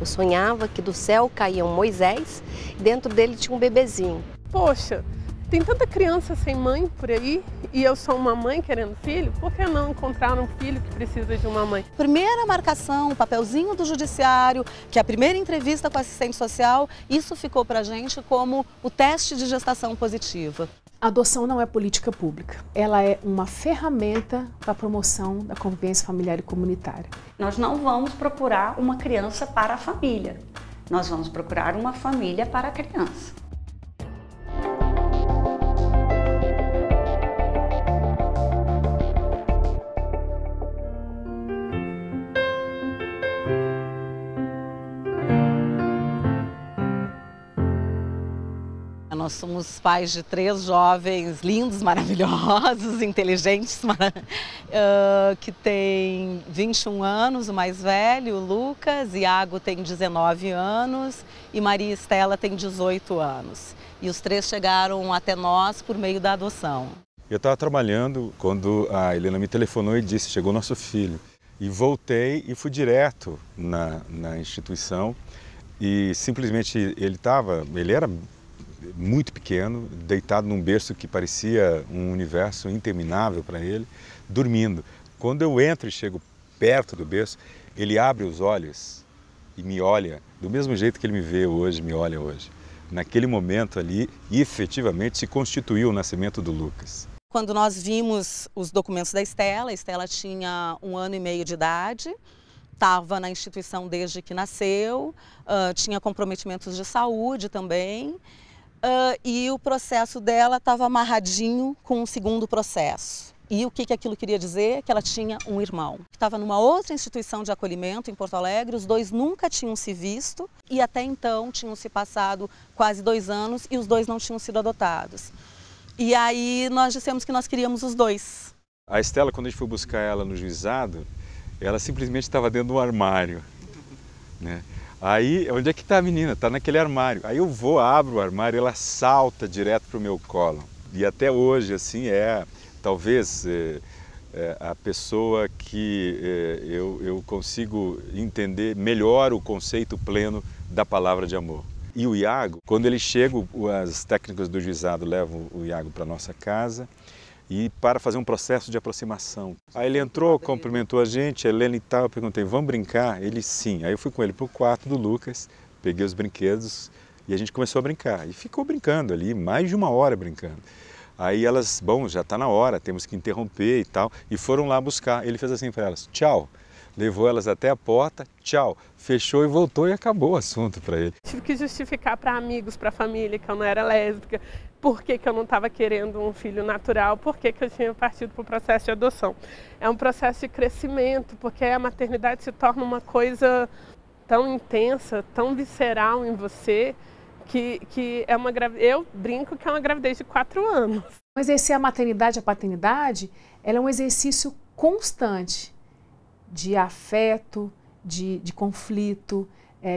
Eu sonhava que do céu caía um Moisés e dentro dele tinha um bebezinho. Poxa, tem tanta criança sem mãe por aí e eu sou uma mãe querendo filho, por que não encontrar um filho que precisa de uma mãe? Primeira marcação, papelzinho do judiciário, que é a primeira entrevista com assistente social, isso ficou pra gente como o teste de gestação positiva. A adoção não é política pública, ela é uma ferramenta para a promoção da convivência familiar e comunitária. Nós não vamos procurar uma criança para a família, nós vamos procurar uma família para a criança. Nós somos pais de 3 jovens lindos, maravilhosos, inteligentes, que tem 21 anos, o mais velho, o Lucas, Iago tem 19 anos e Maria Estela tem 18 anos. E os 3 chegaram até nós por meio da adoção. Eu estava trabalhando quando a Helena me telefonou e disse, chegou nosso filho. E voltei e fui direto na instituição e simplesmente ele era muito pequeno, deitado num berço que parecia um universo interminável para ele, dormindo. Quando eu entro e chego perto do berço, ele abre os olhos e me olha do mesmo jeito que ele me vê hoje, me olha hoje. Naquele momento ali, efetivamente, se constituiu o nascimento do Lucas. Quando nós vimos os documentos da Estela, a Estela tinha 1 ano e meio de idade, estava na instituição desde que nasceu, tinha comprometimentos de saúde também, e o processo dela estava amarradinho com um segundo processo. E o que aquilo queria dizer? Que ela tinha um irmão. Estava numa outra instituição de acolhimento em Porto Alegre, os 2 nunca tinham se visto e até então tinham se passado quase 2 anos e os 2 não tinham sido adotados. E aí nós dissemos que nós queríamos os 2. A Estela, quando a gente foi buscar ela no juizado, ela simplesmente estava dentro de um armário, né? Aí, onde é que está a menina? Está naquele armário. Aí eu vou, abro o armário, ela salta direto para o meu colo. E até hoje, assim, talvez a pessoa que eu consigo entender melhor o conceito pleno da palavra de amor. E o Iago, quando ele chega, as técnicas do juizado levam o Iago para nossa casa e para fazer um processo de aproximação. Aí ele entrou, cumprimentou a gente, a Helena e tal, eu perguntei, vamos brincar? Ele, sim. Aí eu fui com ele para o quarto do Lucas, peguei os brinquedos e a gente começou a brincar. E ficou brincando ali, mais de 1 hora brincando. Aí elas, bom, já está na hora, temos que interromper e tal, e foram lá buscar. Ele fez assim para elas, tchau. Levou elas até a porta, tchau, fechou e voltou e acabou o assunto para ele. Tive que justificar para amigos, para família, que eu não era lésbica, por que eu não estava querendo um filho natural, por que eu tinha partido para o processo de adoção. É um processo de crescimento, porque a maternidade se torna uma coisa tão intensa, tão visceral em você, que é uma gravidez, eu brinco que é uma gravidez de 4 anos. Exercer a maternidade e a paternidade, ela é um exercício constante de afeto, de conflito,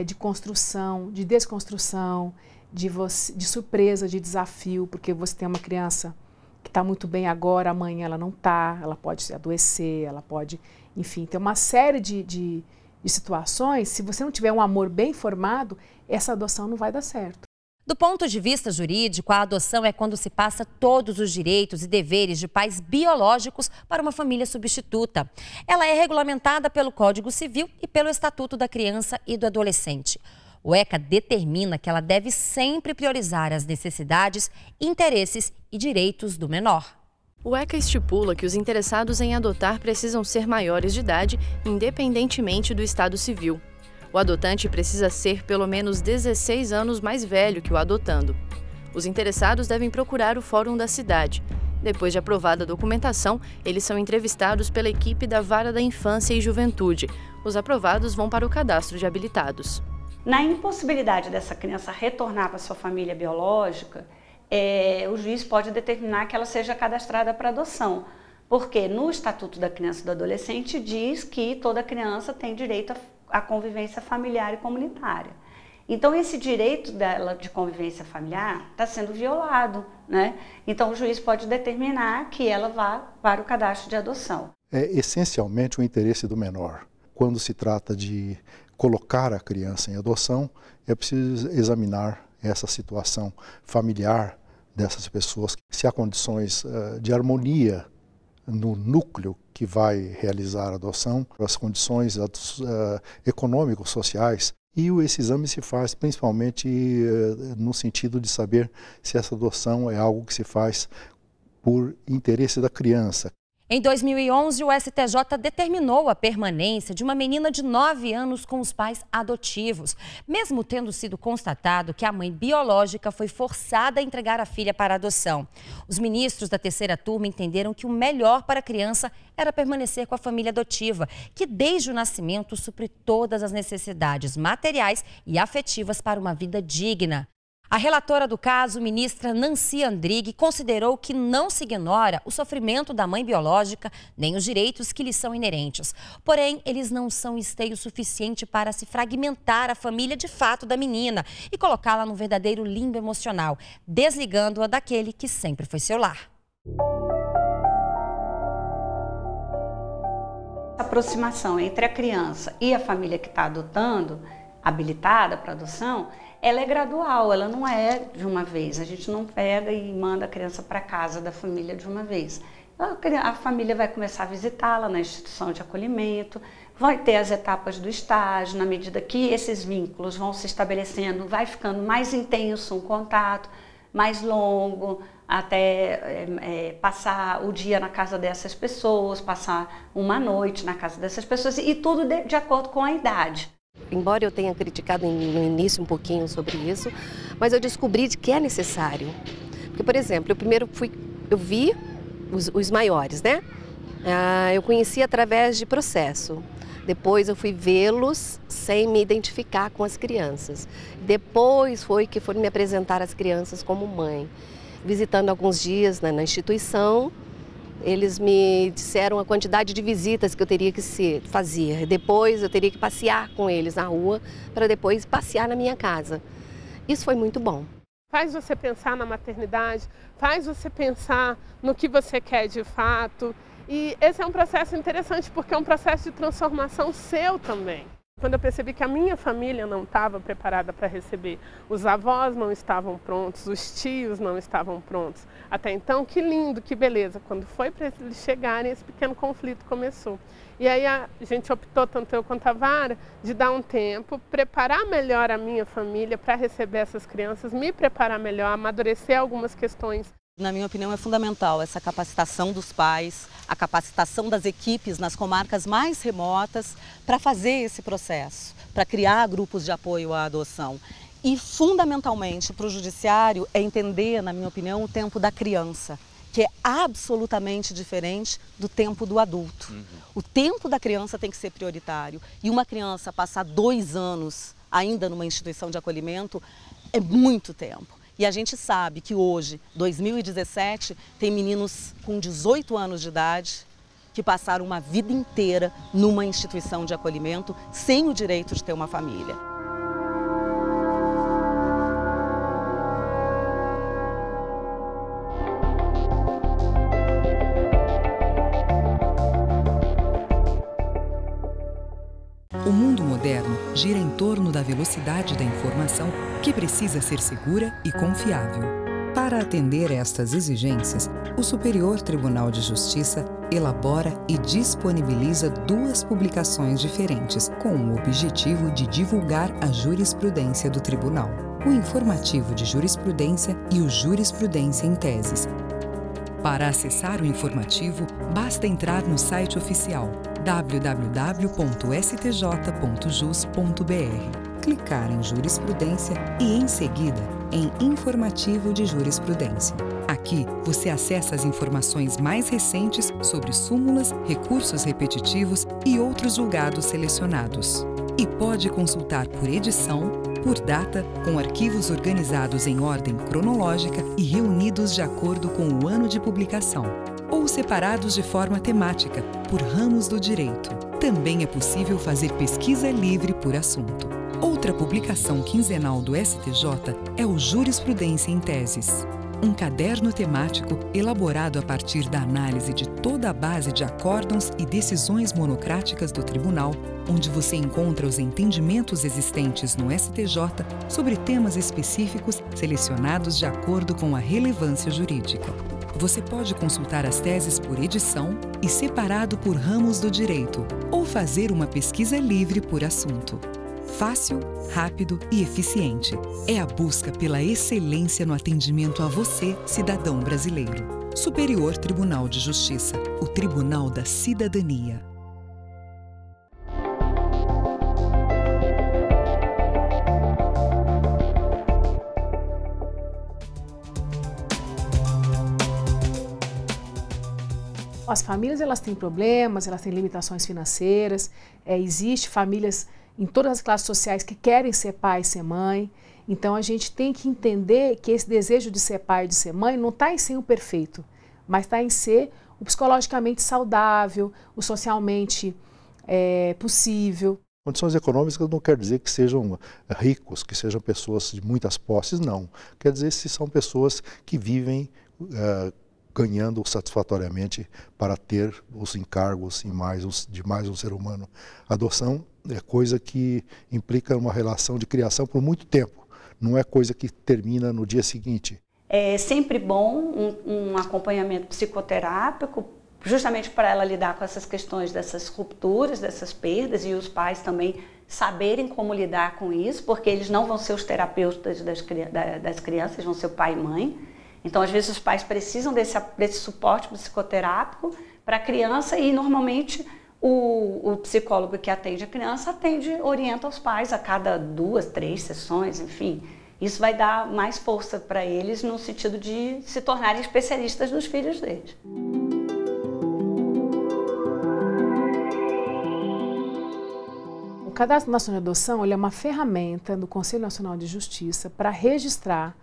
de construção, de desconstrução, de surpresa, de desafio, porque você tem uma criança que está muito bem agora, amanhã ela não está, ela pode se adoecer, ela pode, enfim, tem uma série de situações. Se você não tiver um amor bem formado, essa adoção não vai dar certo. Do ponto de vista jurídico, a adoção é quando se passa todos os direitos e deveres de pais biológicos para uma família substituta. Ela é regulamentada pelo Código Civil e pelo Estatuto da Criança e do Adolescente. O ECA determina que ela deve sempre priorizar as necessidades, interesses e direitos do menor. O ECA estipula que os interessados em adotar precisam ser maiores de idade, independentemente do estado civil. O adotante precisa ser pelo menos 16 anos mais velho que o adotando. Os interessados devem procurar o fórum da cidade. Depois de aprovada a documentação, eles são entrevistados pela equipe da Vara da Infância e Juventude. Os aprovados vão para o cadastro de habilitados. Na impossibilidade dessa criança retornar para sua família biológica, o juiz pode determinar que ela seja cadastrada para adoção. Porque no Estatuto da Criança e do Adolescente diz que toda criança tem direito a convivência familiar e comunitária. Então, esse direito dela de convivência familiar está sendo violado, né? Então, o juiz pode determinar que ela vá para o cadastro de adoção. É essencialmente o interesse do menor. Quando se trata de colocar a criança em adoção, é preciso examinar essa situação familiar dessas pessoas, se há condições de harmonia no núcleo que vai realizar a adoção, as condições econômicas, sociais. E esse exame se faz principalmente no sentido de saber se essa adoção é algo que se faz por interesse da criança. Em 2011, o STJ determinou a permanência de uma menina de 9 anos com os pais adotivos, mesmo tendo sido constatado que a mãe biológica foi forçada a entregar a filha para adoção. Os ministros da terceira turma entenderam que o melhor para a criança era permanecer com a família adotiva, que desde o nascimento supre todas as necessidades materiais e afetivas para uma vida digna. A relatora do caso, ministra Nancy Andrighi, considerou que não se ignora o sofrimento da mãe biológica nem os direitos que lhe são inerentes. Porém, eles não são esteio suficiente para se fragmentar a família de fato da menina e colocá-la num verdadeiro limbo emocional, desligando-a daquele que sempre foi seu lar. A aproximação entre a criança e a família que está adotando, habilitada para adoção, ela é gradual, ela não é de uma vez. A gente não pega e manda a criança para casa da família de uma vez. A família vai começar a visitá-la na instituição de acolhimento, vai ter as etapas do estágio, na medida que esses vínculos vão se estabelecendo, vai ficando mais intenso um contato, mais longo, até passar o dia na casa dessas pessoas, passar uma noite na casa dessas pessoas, e tudo de acordo com a idade. Embora eu tenha criticado no início um pouquinho sobre isso, mas eu descobri que é necessário. Porque, por exemplo, eu primeiro vi os maiores, né? Eu conheci através de processo. Depois eu fui vê-los sem me identificar com as crianças. Depois foi que foram me apresentar as crianças como mãe. Visitando alguns dias, né, na instituição, eles me disseram a quantidade de visitas que eu teria que fazer. Depois eu teria que passear com eles na rua, para depois passear na minha casa. Isso foi muito bom. Faz você pensar na maternidade, faz você pensar no que você quer de fato. E esse é um processo interessante, porque é um processo de transformação seu também. Quando eu percebi que a minha família não estava preparada para receber, os avós não estavam prontos, os tios não estavam prontos. Até então, que lindo, que beleza. Quando foi para eles chegarem, esse pequeno conflito começou. E aí a gente optou, tanto eu quanto a vara, de dar um tempo, preparar melhor a minha família para receber essas crianças, me preparar melhor, amadurecer algumas questões. Na minha opinião, é fundamental essa capacitação dos pais, a capacitação das equipes nas comarcas mais remotas para fazer esse processo, para criar grupos de apoio à adoção. E, fundamentalmente, para o judiciário é entender, na minha opinião, o tempo da criança, que é absolutamente diferente do tempo do adulto. O tempo da criança tem que ser prioritário. E uma criança passar 2 anos ainda numa instituição de acolhimento é muito tempo. E a gente sabe que hoje, 2017, tem meninos com 18 anos de idade que passaram uma vida inteira numa instituição de acolhimento sem o direito de ter uma família. O mundo moderno gira em torno da velocidade da informação, que precisa ser segura e confiável. Para atender estas exigências, o Superior Tribunal de Justiça elabora e disponibiliza 2 publicações diferentes, com o objetivo de divulgar a jurisprudência do Tribunal: o Informativo de Jurisprudência e o Jurisprudência em Teses. Para acessar o informativo, basta entrar no site oficial www.stj.jus.br, clicar em Jurisprudência e, em seguida, em Informativo de Jurisprudência. Aqui, você acessa as informações mais recentes sobre súmulas, recursos repetitivos e outros julgados selecionados. E pode consultar por edição, por data, com arquivos organizados em ordem cronológica e reunidos de acordo com o ano de publicação, ou separados de forma temática, por ramos do direito. Também é possível fazer pesquisa livre por assunto. Outra publicação quinzenal do STJ é o Jurisprudência em Teses. um caderno temático elaborado a partir da análise de toda a base de acórdãos e decisões monocráticas do Tribunal, onde você encontra os entendimentos existentes no STJ sobre temas específicos selecionados de acordo com a relevância jurídica. Você pode consultar as teses por edição e separado por ramos do direito, ou fazer uma pesquisa livre por assunto. Fácil, rápido e eficiente. É a busca pela excelência no atendimento a você, cidadão brasileiro. Superior Tribunal de Justiça, o Tribunal da Cidadania. As famílias, elas têm problemas, elas têm limitações financeiras, existe famílias em todas as classes sociais que querem ser pai e ser mãe, então a gente tem que entender que esse desejo de ser pai e de ser mãe não está em ser o perfeito, mas está em ser o psicologicamente saudável, o socialmente possível. Condições econômicas não quer dizer que sejam ricos, que sejam pessoas de muitas posses, não. Quer dizer se são pessoas que vivem ganhando satisfatoriamente para ter os encargos de mais um ser humano. Adoção é coisa que implica uma relação de criação por muito tempo, não é coisa que termina no dia seguinte. É sempre bom um acompanhamento psicoterápico, justamente para ela lidar com essas questões dessas rupturas, dessas perdas, e os pais também saberem como lidar com isso, porque eles não vão ser os terapeutas das crianças, vão ser o pai e mãe. Então, às vezes, os pais precisam desse suporte psicoterápico para a criança e, normalmente, o psicólogo que atende a criança orienta os pais a cada 2, 3 sessões, enfim. Isso vai dar mais força para eles no sentido de se tornarem especialistas dos filhos deles. O Cadastro Nacional de Adoção é uma ferramenta do Conselho Nacional de Justiça para registrar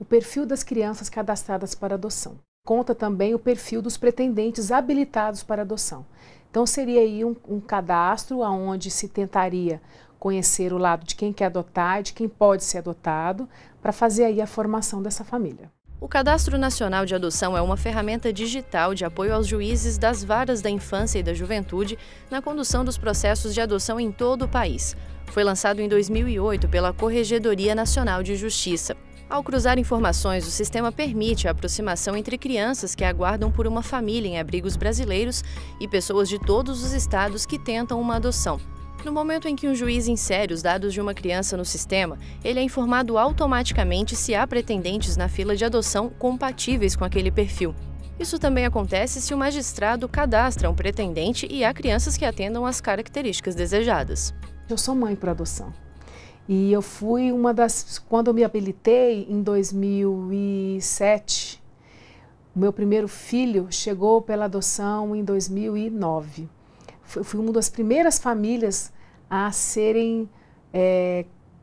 o perfil das crianças cadastradas para adoção. Conta também o perfil dos pretendentes habilitados para adoção. Então seria aí um cadastro onde se tentaria conhecer o lado de quem quer adotar, de quem pode ser adotado, para fazer aí a formação dessa família. O Cadastro Nacional de Adoção é uma ferramenta digital de apoio aos juízes das varas da infância e da juventude na condução dos processos de adoção em todo o país. Foi lançado em 2008 pela Corregedoria Nacional de Justiça. Ao cruzar informações, o sistema permite a aproximação entre crianças que aguardam por uma família em abrigos brasileiros e pessoas de todos os estados que tentam uma adoção. No momento em que um juiz insere os dados de uma criança no sistema, ele é informado automaticamente se há pretendentes na fila de adoção compatíveis com aquele perfil. Isso também acontece se o magistrado cadastra um pretendente e há crianças que atendam às características desejadas. Eu sou mãe por adoção. E eu fui uma das... Quando eu me habilitei, em 2007, o meu primeiro filho chegou pela adoção em 2009. Eu fui uma das primeiras famílias a serem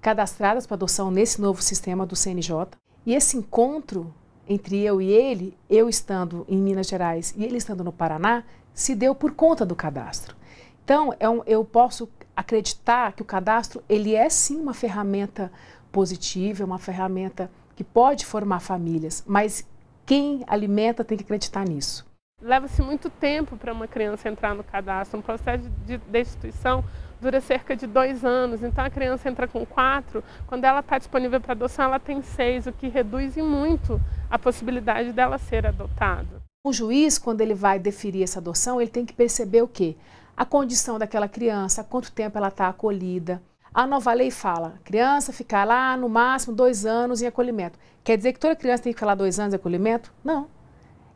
cadastradas para adoção nesse novo sistema do CNJ. E esse encontro entre eu e ele, eu estando em Minas Gerais e ele estando no Paraná, se deu por conta do cadastro. Então, eu posso acreditar que o cadastro, ele é sim uma ferramenta positiva, uma ferramenta que pode formar famílias, mas quem alimenta tem que acreditar nisso. Leva-se muito tempo para uma criança entrar no cadastro, um processo de destituição dura cerca de 2 anos, então a criança entra com 4, quando ela está disponível para adoção ela tem 6, o que reduz muito a possibilidade dela ser adotada. O juiz, quando ele vai deferir essa adoção, ele tem que perceber o quê? A condição daquela criança, há quanto tempo ela está acolhida. A nova lei fala, criança ficar lá no máximo 2 anos em acolhimento. Quer dizer que toda criança tem que ficar lá 2 anos em acolhimento? Não.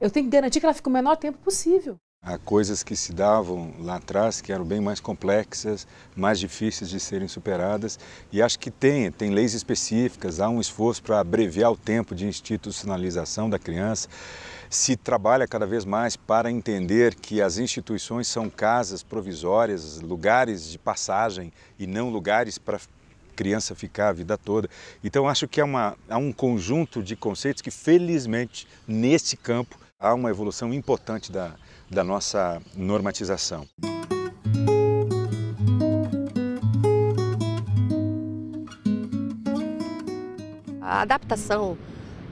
Eu tenho que garantir que ela fique o menor tempo possível. Há coisas que se davam lá atrás que eram bem mais complexas, mais difíceis de serem superadas, e acho que tem leis específicas, há um esforço para abreviar o tempo de institucionalização da criança. Se trabalha cada vez mais para entender que as instituições são casas provisórias, lugares de passagem e não lugares para criança ficar a vida toda. Então acho que há um conjunto de conceitos que, felizmente, nesse campo há uma evolução importante da nossa normatização. A adaptação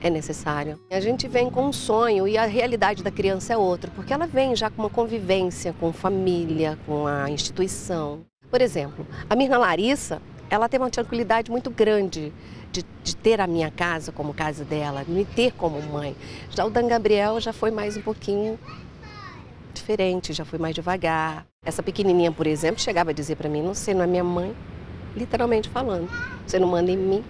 é necessária. A gente vem com um sonho e a realidade da criança é outra, porque ela vem já com uma convivência, com família, com a instituição. Por exemplo, a Mirna Larissa, ela tem uma tranquilidade muito grande de ter a minha casa como casa dela, me ter como mãe. Já o Dan Gabriel já foi mais um pouquinho diferente, já foi mais devagar. Essa pequenininha, por exemplo, chegava a dizer para mim, não sei, não é minha mãe, literalmente falando, você não manda em mim.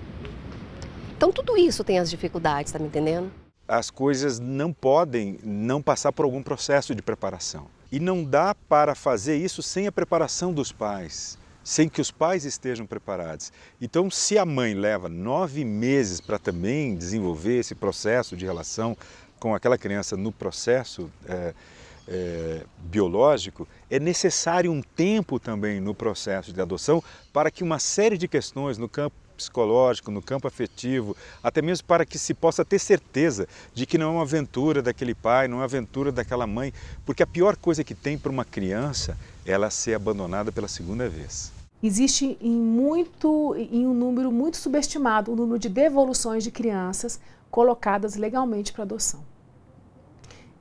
Então tudo isso tem as dificuldades, tá me entendendo? As coisas não podem não passar por algum processo de preparação. E não dá para fazer isso sem a preparação dos pais, sem que os pais estejam preparados. Então, se a mãe leva 9 meses para também desenvolver esse processo de relação com aquela criança no processo biológico, é necessário um tempo também no processo de adoção para que uma série de questões no campo psicológico, no campo afetivo, até mesmo para que se possa ter certeza de que não é uma aventura daquele pai, não é uma aventura daquela mãe, porque a pior coisa que tem para uma criança é ela ser abandonada pela segunda vez. Existe em um número muito subestimado o número de devoluções de crianças colocadas legalmente para adoção.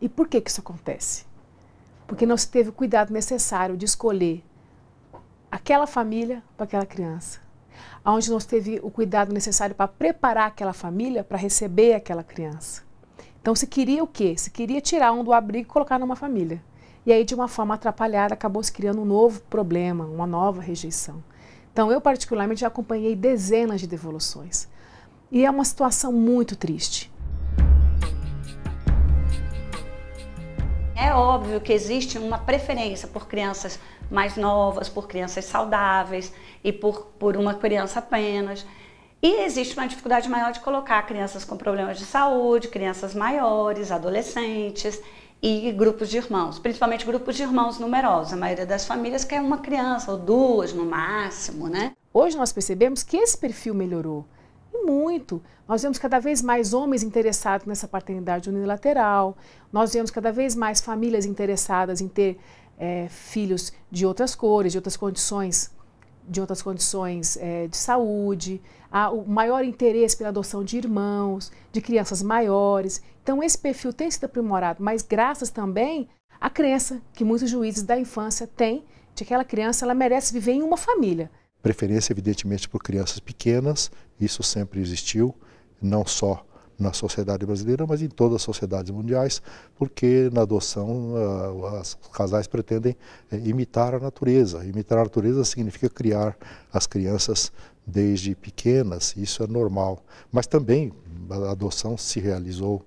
E por que isso acontece? Porque não se teve o cuidado necessário de escolher aquela família para aquela criança, onde não se teve o cuidado necessário para preparar aquela família para receber aquela criança. Então se queria o quê? Se queria tirar um do abrigo e colocar numa família. E aí de uma forma atrapalhada acabou se criando um novo problema, uma nova rejeição. Então eu particularmente já acompanhei dezenas de devoluções. E é uma situação muito triste. É óbvio que existe uma preferência por crianças mais novas, por crianças saudáveis e por uma criança apenas. E existe uma dificuldade maior de colocar crianças com problemas de saúde, crianças maiores, adolescentes e grupos de irmãos. Principalmente grupos de irmãos numerosos. A maioria das famílias quer uma criança ou duas no máximo, né? Hoje nós percebemos que esse perfil melhorou. E muito. Nós vemos cada vez mais homens interessados nessa paternidade unilateral, nós vemos cada vez mais famílias interessadas em ter filhos de outras cores, de outras condições de saúde, há o maior interesse pela adoção de irmãos, de crianças maiores. Então esse perfil tem sido aprimorado, mas graças também à crença que muitos juízes da infância têm de que aquela criança ela merece viver em uma família. Preferência, evidentemente, por crianças pequenas, isso sempre existiu, não só na sociedade brasileira, mas em todas as sociedades mundiais, porque na adoção os casais pretendem imitar a natureza. Imitar a natureza significa criar as crianças desde pequenas, isso é normal. Mas também a adoção se realizou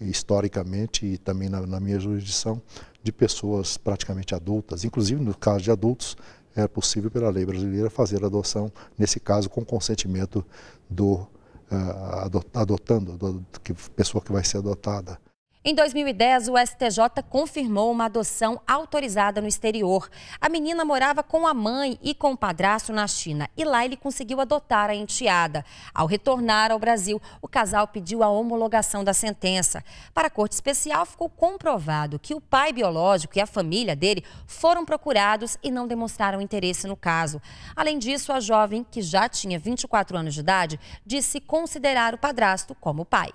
historicamente e também na minha jurisdição de pessoas praticamente adultas, inclusive no caso de adultos, é possível pela lei brasileira fazer a adoção, nesse caso com consentimento do pessoa que vai ser adotada. Em 2010, o STJ confirmou uma adoção autorizada no exterior. A menina morava com a mãe e com o padrasto na China e lá ele conseguiu adotar a enteada. Ao retornar ao Brasil, o casal pediu a homologação da sentença. Para a Corte Especial, ficou comprovado que o pai biológico e a família dele foram procurados e não demonstraram interesse no caso. Além disso, a jovem, que já tinha 24 anos de idade, disse considerar o padrasto como pai.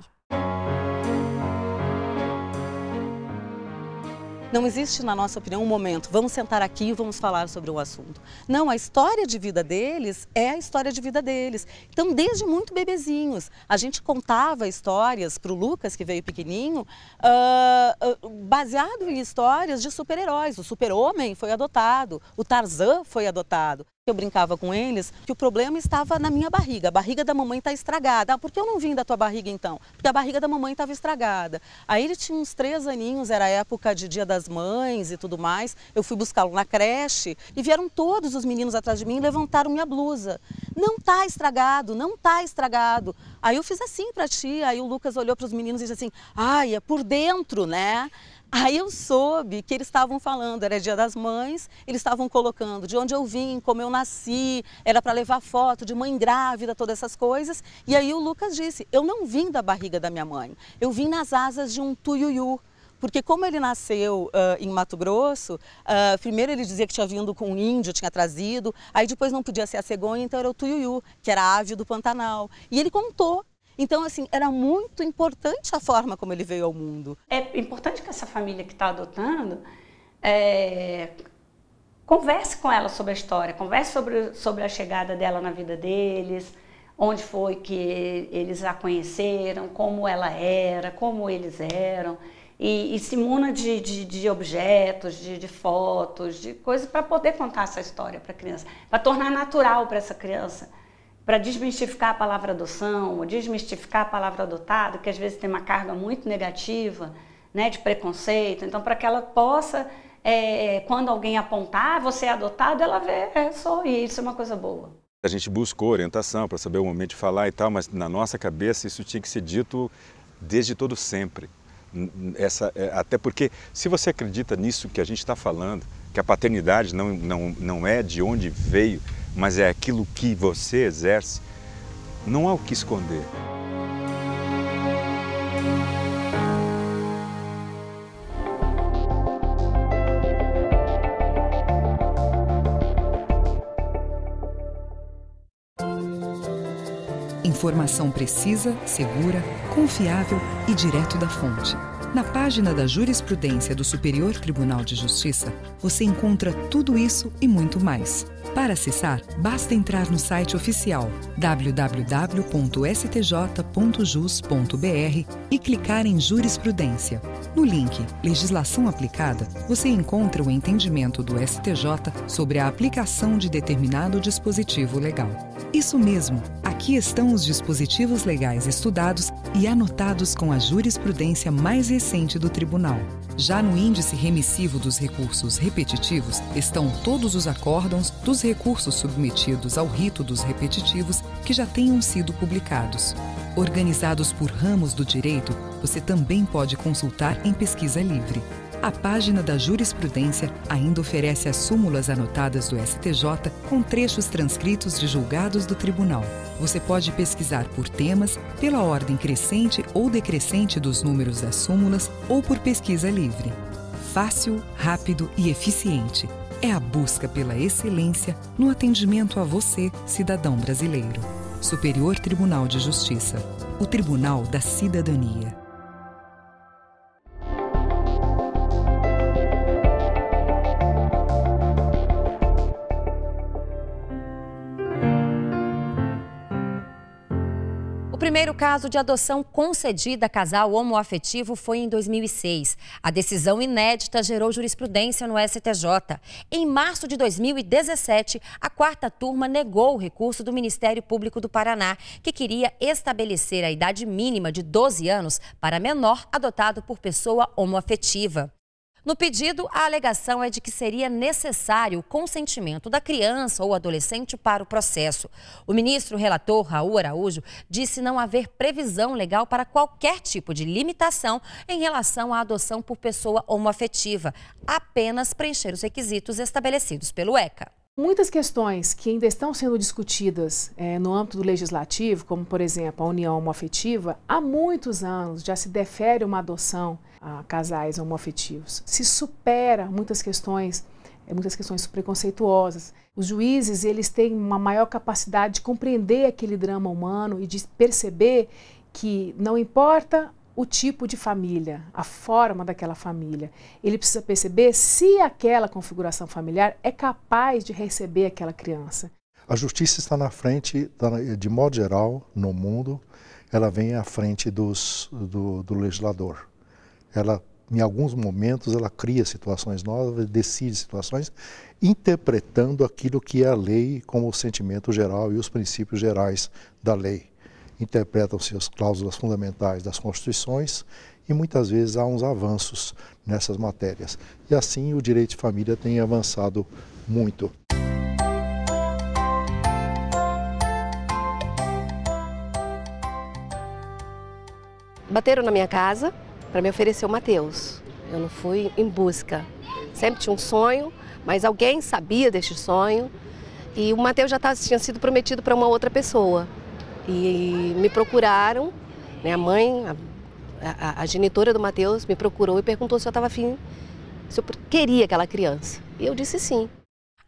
Não existe, na nossa opinião, um momento, vamos sentar aqui e vamos falar sobre o assunto. Não, a história de vida deles é a história de vida deles. Então, desde muito bebezinhos, a gente contava histórias para o Lucas, que veio pequenininho, baseado em histórias de super-heróis. O Super-Homem foi adotado, o Tarzan foi adotado. Eu brincava com eles que o problema estava na minha barriga. A barriga da mamãe está estragada. Ah, por que eu não vim da tua barriga então? Porque a barriga da mamãe estava estragada. Aí ele tinha uns 3 aninhos, era a época de Dia das Mães e tudo mais. Eu fui buscá-lo na creche e vieram todos os meninos atrás de mim e levantaram minha blusa. Não está estragado, não está estragado. Aí eu fiz assim para ti, aí o Lucas olhou para os meninos e disse assim, ai, é por dentro, né? Aí eu soube que eles estavam falando, era Dia das Mães, eles estavam colocando de onde eu vim, como eu nasci, era para levar foto de mãe grávida, todas essas coisas. E aí o Lucas disse, eu não vim da barriga da minha mãe, eu vim nas asas de um tuiuiu. Porque como ele nasceu em Mato Grosso, primeiro ele dizia que tinha vindo com um índio, tinha trazido, aí depois não podia ser a cegonha, então era o tuiuiu, que era a ave do Pantanal. E ele contou. Então, assim, era muito importante a forma como ele veio ao mundo. É importante que essa família que está adotando converse com ela sobre a história, converse sobre a chegada dela na vida deles, onde foi que eles a conheceram, como ela era, como eles eram, e se muna de objetos, de fotos, de coisas para poder contar essa história para a criança, para tornar natural para essa criança, para desmistificar a palavra adoção, desmistificar a palavra adotado, que às vezes tem uma carga muito negativa, né, de preconceito. Então, para que ela possa, quando alguém apontar, você é adotado, ela vê, sou isso, é uma coisa boa. A gente buscou orientação para saber o momento de falar e tal, mas na nossa cabeça isso tinha que ser dito desde todo sempre. Até porque, se você acredita nisso que a gente está falando, que a paternidade não é de onde veio, mas é aquilo que você exerce, não há o que esconder. Informação precisa, segura, confiável e direto da fonte. Na página da jurisprudência do Superior Tribunal de Justiça, você encontra tudo isso e muito mais. Para acessar, basta entrar no site oficial www.stj.jus.br e clicar em Jurisprudência. No link Legislação Aplicada, você encontra o entendimento do STJ sobre a aplicação de determinado dispositivo legal. Isso mesmo, aqui estão os dispositivos legais estudados e anotados com a jurisprudência mais recente do Tribunal. Já no índice remissivo dos recursos repetitivos estão todos os acórdãos dos recursos submetidos ao rito dos repetitivos que já tenham sido publicados. Organizados por ramos do direito, você também pode consultar em pesquisa livre. A página da jurisprudência ainda oferece as súmulas anotadas do STJ com trechos transcritos de julgados do tribunal. Você pode pesquisar por temas, pela ordem crescente ou decrescente dos números das súmulas ou por pesquisa livre. Fácil, rápido e eficiente. É a busca pela excelência no atendimento a você, cidadão brasileiro. Superior Tribunal de Justiça. O Tribunal da Cidadania. O primeiro caso de adoção concedida a casal homoafetivo foi em 2006. A decisão inédita gerou jurisprudência no STJ. Em março de 2017, a quarta turma negou o recurso do Ministério Público do Paraná, que queria estabelecer a idade mínima de 12 anos para menor adotado por pessoa homoafetiva. No pedido, a alegação é de que seria necessário o consentimento da criança ou adolescente para o processo. O ministro relator, Raul Araújo, disse não haver previsão legal para qualquer tipo de limitação em relação à adoção por pessoa homoafetiva, apenas preencher os requisitos estabelecidos pelo ECA. Muitas questões que ainda estão sendo discutidas no âmbito do legislativo, como, por exemplo, a união homoafetiva, há muitos anos já se defere uma adoção a casais homoafetivos. Se supera muitas questões preconceituosas. Os juízes, eles têm uma maior capacidade de compreender aquele drama humano e de perceber que não importa o tipo de família, a forma daquela família. Ele precisa perceber se aquela configuração familiar é capaz de receber aquela criança. A justiça está na frente, de modo geral, no mundo, ela vem à frente do legislador. Ela, em alguns momentos, ela cria situações novas, decide situações, interpretando aquilo que é a lei como o sentimento geral e os princípios gerais da lei. Interpretam-se as cláusulas fundamentais das Constituições e muitas vezes há uns avanços nessas matérias. E assim o direito de família tem avançado muito. Bateram na minha casa para me oferecer o Matheus. Eu não fui em busca. Sempre tinha um sonho, mas alguém sabia deste sonho e o Matheus já tinha sido prometido para uma outra pessoa. E me procuraram, né, a mãe, a genitora do Matheus me procurou e perguntou se eu estava afim, se eu queria aquela criança. E eu disse sim.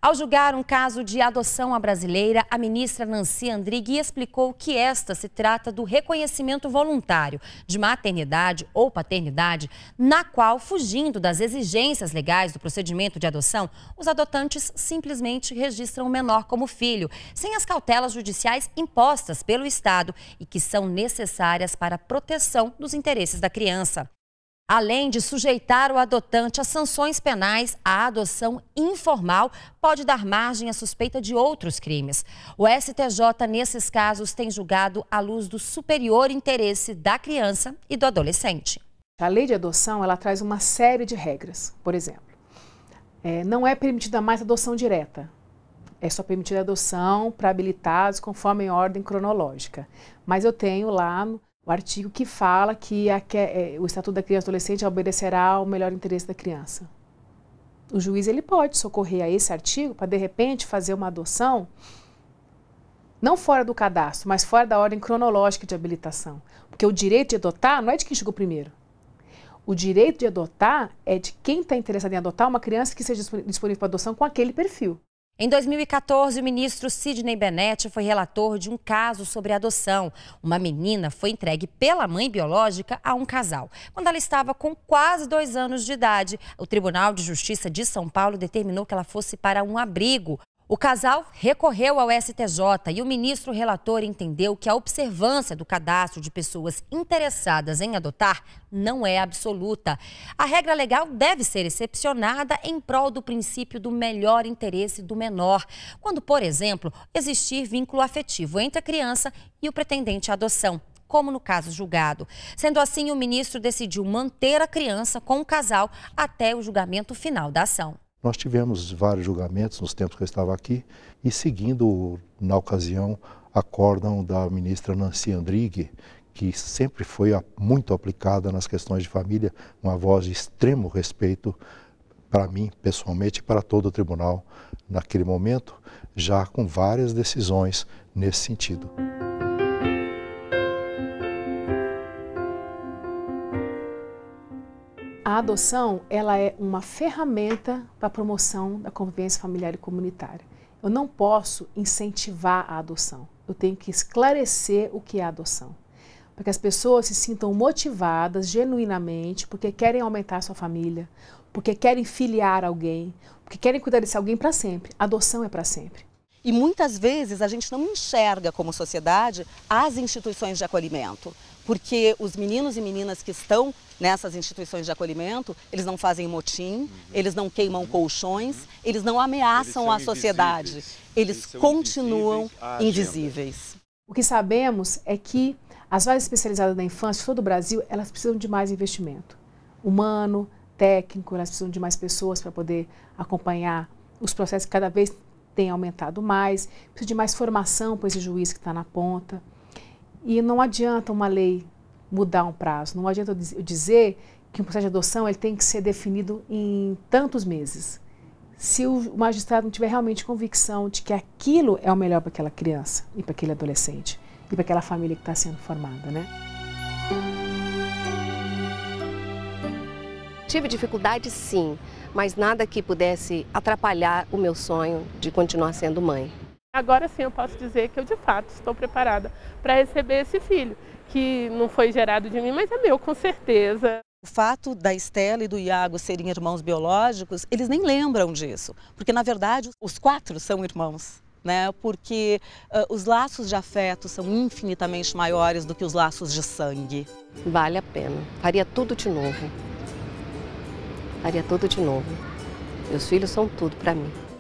Ao julgar um caso de adoção à brasileira, a ministra Nancy Andrighi explicou que esta se trata do reconhecimento voluntário de maternidade ou paternidade, na qual, fugindo das exigências legais do procedimento de adoção, os adotantes simplesmente registram o menor como filho, sem as cautelas judiciais impostas pelo Estado e que são necessárias para a proteção dos interesses da criança. Além de sujeitar o adotante a sanções penais, a adoção informal pode dar margem à suspeita de outros crimes. O STJ, nesses casos, tem julgado à luz do superior interesse da criança e do adolescente. A lei de adoção, ela traz uma série de regras. Por exemplo, não é permitida mais adoção direta. É só permitida adoção para habilitados conforme em ordem cronológica. Mas eu tenho lá o artigo que fala que o Estatuto da Criança e do Adolescente obedecerá ao melhor interesse da criança. O juiz ele pode socorrer a esse artigo para, de repente, fazer uma adoção, não fora do cadastro, mas fora da ordem cronológica de habilitação. Porque o direito de adotar não é de quem chegou primeiro. O direito de adotar é de quem está interessado em adotar uma criança que seja disponível para adoção com aquele perfil. Em 2014, o ministro Sidnei Beneti foi relator de um caso sobre adoção. Uma menina foi entregue pela mãe biológica a um casal. Quando ela estava com quase 2 anos de idade, o Tribunal de Justiça de São Paulo determinou que ela fosse para um abrigo. O casal recorreu ao STJ e o ministro relator entendeu que a observância do cadastro de pessoas interessadas em adotar não é absoluta. A regra legal deve ser excepcionada em prol do princípio do melhor interesse do menor, quando, por exemplo, existir vínculo afetivo entre a criança e o pretendente à adoção, como no caso julgado. Sendo assim, o ministro decidiu manter a criança com o casal até o julgamento final da ação. Nós tivemos vários julgamentos nos tempos que eu estava aqui e seguindo, na ocasião, acórdão da ministra Nancy Andrighi, que sempre foi muito aplicada nas questões de família, uma voz de extremo respeito para mim, pessoalmente, e para todo o tribunal naquele momento, já com várias decisões nesse sentido. A adoção, ela é uma ferramenta para a promoção da convivência familiar e comunitária. Eu não posso incentivar a adoção. Eu tenho que esclarecer o que é a adoção, para que as pessoas se sintam motivadas genuinamente, porque querem aumentar a sua família, porque querem filiar alguém, porque querem cuidar desse alguém para sempre. A adoção é para sempre. E muitas vezes a gente não enxerga como sociedade as instituições de acolhimento, porque os meninos e meninas que estão nessas instituições de acolhimento, eles não fazem motim, eles não queimam colchões, eles não ameaçam a sociedade, eles continuam invisíveis. O que sabemos é que as vagas especializadas na infância de todo o Brasil, elas precisam de mais investimento humano, técnico, elas precisam de mais pessoas para poder acompanhar os processos que cada vez tem aumentado mais, precisa de mais formação para esse juiz que está na ponta. E não adianta uma lei mudar um prazo, não adianta eu dizer que um processo de adoção ele tem que ser definido em tantos meses. Se o magistrado não tiver realmente convicção de que aquilo é o melhor para aquela criança e para aquele adolescente e para aquela família que está sendo formada, né? Tive dificuldade, sim, mas nada que pudesse atrapalhar o meu sonho de continuar sendo mãe. Agora sim eu posso dizer que eu de fato estou preparada para receber esse filho, que não foi gerado de mim, mas é meu, com certeza. O fato da Estela e do Iago serem irmãos biológicos, eles nem lembram disso, porque na verdade os 4 são irmãos, né? Porque os laços de afeto são infinitamente maiores do que os laços de sangue. Vale a pena, faria tudo de novo. Faria tudo de novo. Meus filhos são tudo para mim.